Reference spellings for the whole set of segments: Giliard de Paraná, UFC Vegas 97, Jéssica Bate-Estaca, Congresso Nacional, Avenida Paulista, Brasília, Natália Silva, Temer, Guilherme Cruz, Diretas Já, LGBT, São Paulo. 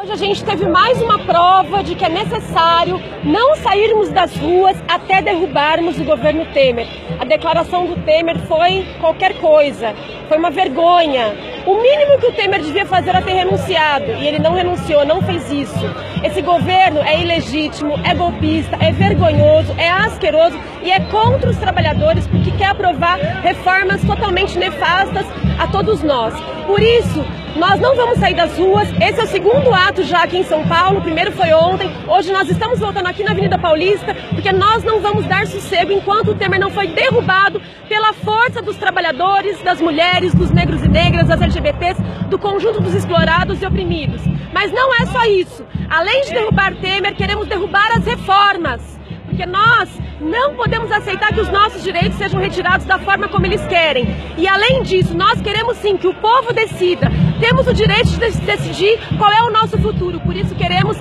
Hoje a gente teve mais uma prova de que é necessário não sairmos das ruas até derrubarmos o governo Temer. A declaração do Temer foi qualquer coisa, foi uma vergonha. O mínimo que o Temer devia fazer era ter renunciado, e ele não renunciou, não fez isso. Esse governo é ilegítimo, é golpista, é vergonhoso, é asqueroso e é contra os trabalhadores porque quer aprovar reformas totalmente nefastas a todos nós. Por isso, nós não vamos sair das ruas. Esse é o segundo ato já aqui em São Paulo, o primeiro foi ontem. Hoje nós estamos voltando aqui na Avenida Paulista, porque nós não vamos dar sossego enquanto o Temer não foi derrubado pela força dos trabalhadores, das mulheres, dos negros e negras, das LGBTs, do conjunto dos explorados e oprimidos. Mas não é só isso. Além de derrubar Temer, queremos derrubar as reformas, porque nós não podemos aceitar que os nossos direitos sejam retirados da forma como eles querem. E além disso, nós queremos sim que o povo decida. Temos o direito de decidir qual é o nosso futuro, por isso queremos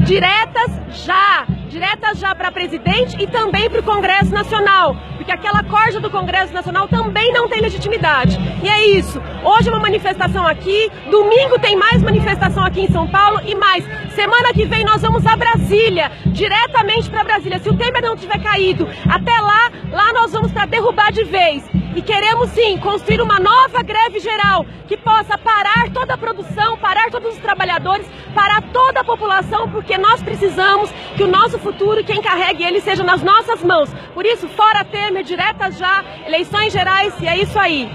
diretas já para presidente e também para o Congresso Nacional, porque aquela corja do Congresso Nacional também não tem legitimidade. E é isso, hoje uma manifestação aqui, domingo tem mais manifestação aqui em São Paulo e mais. Semana que vem nós vamos a Brasília, diretamente para Brasília. Se o Temer não tiver caído até lá nós vamos para derrubar de vez. E queremos sim construir uma nova greve geral que possa parar toda a produção, parar todos os trabalhadores, parar toda a população, porque nós precisamos que o nosso futuro, quem carregue ele, seja nas nossas mãos. Por isso, fora Temer, diretas já, eleições gerais, e é isso aí.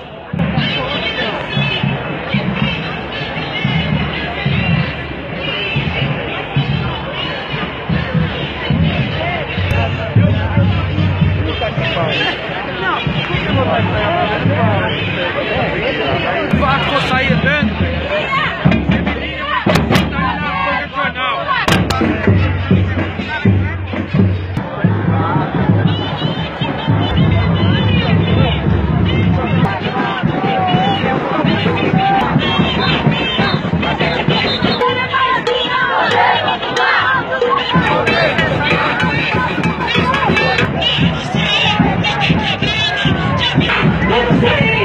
Let's go.